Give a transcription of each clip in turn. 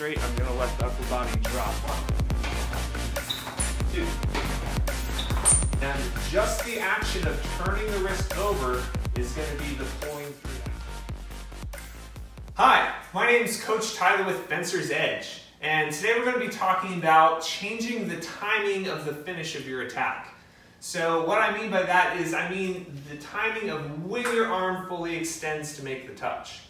straight, I'm gonna let the upper body drop. 1, 2. Now just the action of turning the wrist over is gonna be the pulling through. Hi, my name is Coach Tyler with Fencer's Edge, and today we're gonna be talking about changing the timing of the finish of your attack. So what I mean by that is I mean the timing of when your arm fully extends to make the touch.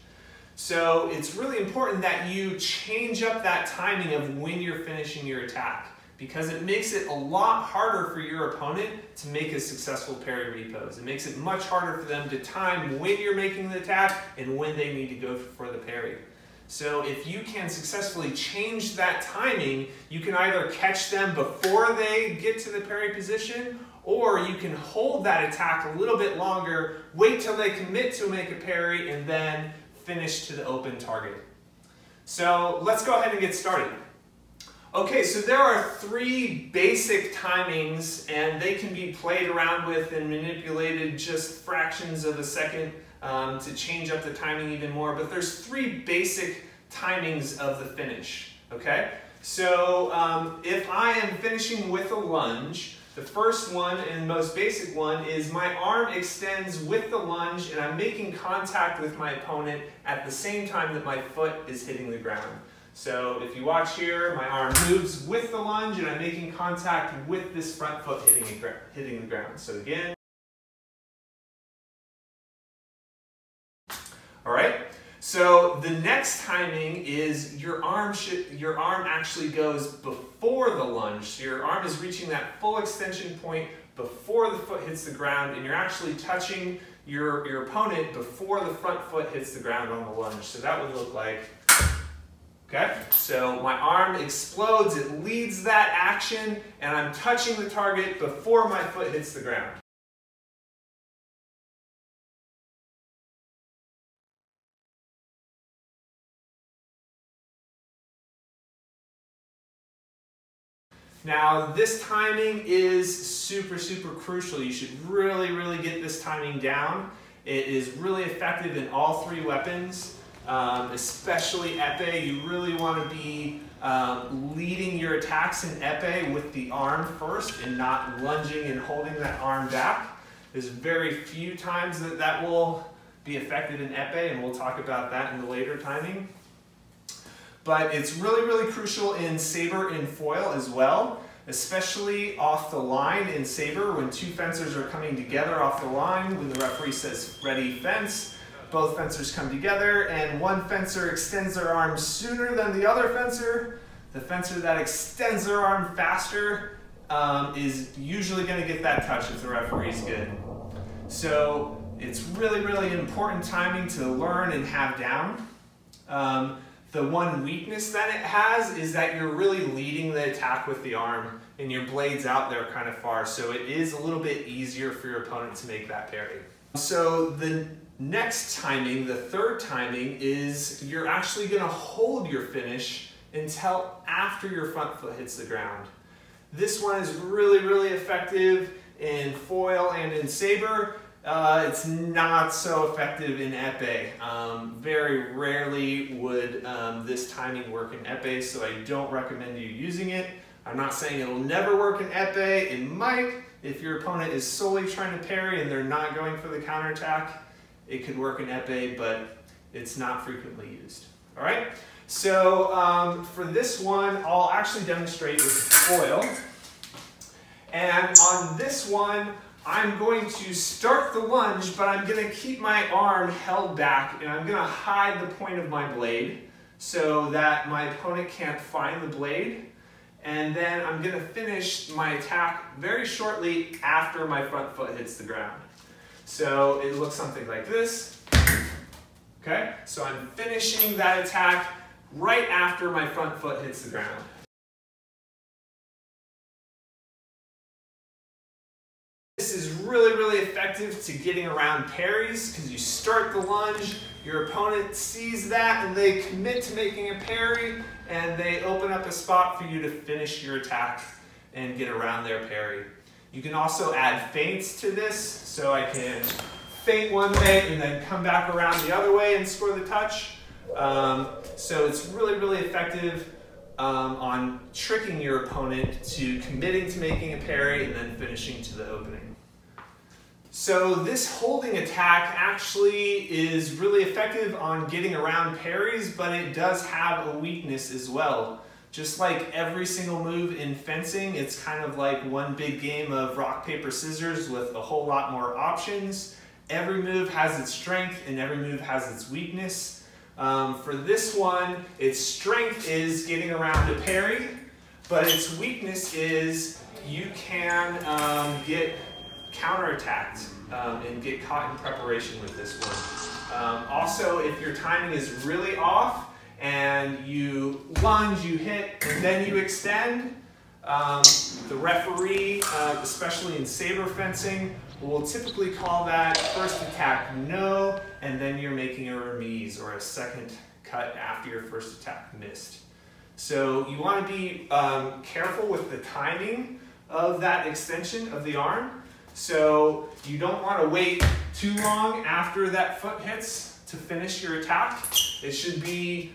So it's really important that you change up that timing of when you're finishing your attack, because it makes it a lot harder for your opponent to make a successful parry repose. It makes it much harder for them to time when you're making the attack and when they need to go for the parry. So if you can successfully change that timing, you can either catch them before they get to the parry position, or you can hold that attack a little bit longer, wait till they commit to make a parry, and then finish to the open target. So let's go ahead and get started. Okay, so there are 3 basic timings, and they can be played around with and manipulated just fractions of a second to change up the timing even more, but there's 3 basic timings of the finish, okay? So if I am finishing with a lunge, the first one and most basic one is my arm extends with the lunge and I'm making contact with my opponent at the same time that my foot is hitting the ground. So if you watch here, my arm moves with the lunge and I'm making contact with this front foot hitting the ground. So again. All right. So the next timing is your arm actually goes before the lunge. So your arm is reaching that full extension point before the foot hits the ground, and you're actually touching your opponent before the front foot hits the ground on the lunge. So that would look like, okay? So my arm explodes, it leads that action, and I'm touching the target before my foot hits the ground. Now, this timing is super, super crucial. You should really, really get this timing down. It is really effective in all 3 weapons, especially Epee. You really want to be leading your attacks in Epee with the arm first and not lunging and holding that arm back. There's very few times that that will be effective in Epee, and we'll talk about that in the later timing. But it's really, really crucial in Sabre and Foil as well, especially off the line in Sabre when 2 fencers are coming together off the line. When the referee says, ready, fence, both fencers come together and one fencer extends their arm sooner than the other fencer. The fencer that extends their arm faster is usually going to get that touch if the referee's good. So it's really, really important timing to learn and have down. The one weakness that it has is that you're really leading the attack with the arm and your blade's out there kind of far, so it is a little bit easier for your opponent to make that parry. So the next timing, the 3rd timing, is you're actually going to hold your finish until after your front foot hits the ground. This one is really, really effective in Foil and in Sabre. It's not so effective in Epee. Very rarely would this timing work in Epee, so I don't recommend you using it. I'm not saying it'll never work in Epee. It might, if your opponent is solely trying to parry and they're not going for the counterattack. It could work in Epee, but it's not frequently used. All right, so for this one, I'll actually demonstrate with Foil. And on this one, I'm going to start the lunge, but I'm going to keep my arm held back and I'm going to hide the point of my blade so that my opponent can't find the blade. And then I'm going to finish my attack very shortly after my front foot hits the ground. So it looks something like this. Okay, so I'm finishing that attack right after my front foot hits the ground. This is really, really effective to getting around parries because you start the lunge, your opponent sees that and they commit to making a parry and they open up a spot for you to finish your attack and get around their parry. You can also add feints to this, so I can feint one way and then come back around the other way and score the touch. So it's really, really effective on tricking your opponent to committing to making a parry and then finishing to the opening. So this holding attack actually is really effective on getting around parries, but it does have a weakness as well. Just like every single move in fencing, it's kind of like one big game of rock, paper, scissors with a whole lot more options. Every move has its strength and every move has its weakness. For this one, its strength is getting around a parry, but its weakness is you can get counterattacked and get caught in preparation with this one. Also, if your timing is really off and you lunge, you hit, and then you extend, the referee, especially in saber fencing, will typically call that first attack no, and then you're making a remise or a second cut after your first attack missed. So you want to be careful with the timing of that extension of the arm. So you don't want to wait too long after that foot hits to finish your attack. It should be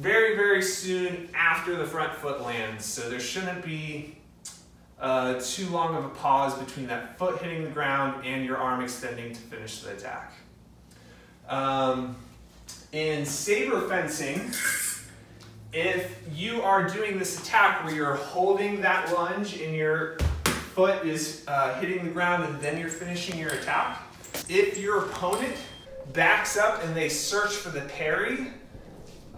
very, very soon after the front foot lands. So there shouldn't be too long of a pause between that foot hitting the ground and your arm extending to finish the attack. In saber fencing, if you are doing this attack where you're holding that lunge in your foot is hitting the ground and then you're finishing your attack. If your opponent backs up and they search for the parry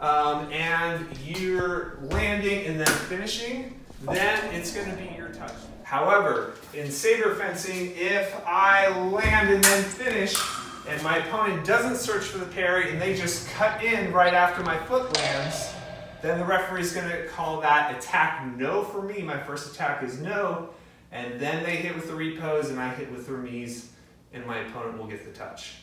and you're landing and then finishing, then it's going to be your touch. However, in saber fencing, if I land and then finish and my opponent doesn't search for the parry and they just cut in right after my foot lands, then the referee's going to call that attack no for me. My first attack is no. And then they hit with the repose and I hit with the remise and my opponent will get the touch.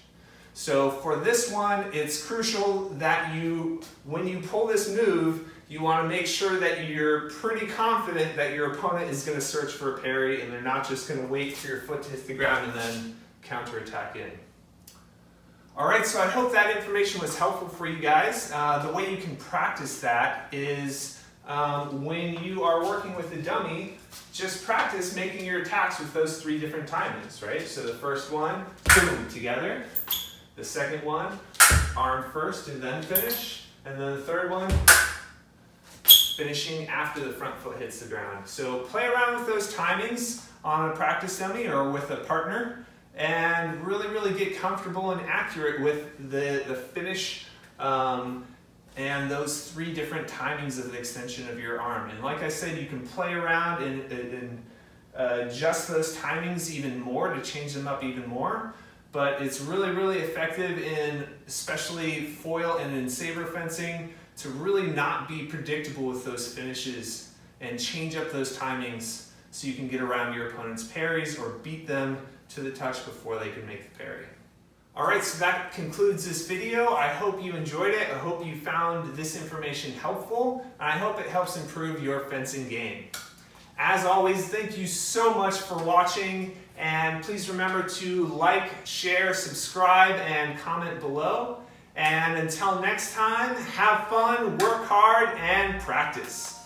So for this one, it's crucial that you, when you pull this move, you want to make sure that you're pretty confident that your opponent is going to search for a parry and they're not just going to wait for your foot to hit the ground and then counterattack in. Alright, so I hope that information was helpful for you guys. The way you can practice that is when you are working with a dummy, just practice making your attacks with those three different timings, right? So the first one, boom, together. The second one, arm first and then finish. And then the third one, finishing after the front foot hits the ground. So play around with those timings on a practice dummy or with a partner and really, really get comfortable and accurate with the finish and those three different timings of the extension of your arm. And like I said, you can play around and adjust those timings even more to change them up even more. But it's really, really effective in especially foil and in saber fencing to really not be predictable with those finishes and change up those timings so you can get around your opponent's parries or beat them to the touch before they can make the parry. Alright, so that concludes this video. I hope you enjoyed it. I hope you found this information helpful, and I hope it helps improve your fencing game. As always, thank you so much for watching, and please remember to like, share, subscribe, and comment below. And until next time, have fun, work hard, and practice.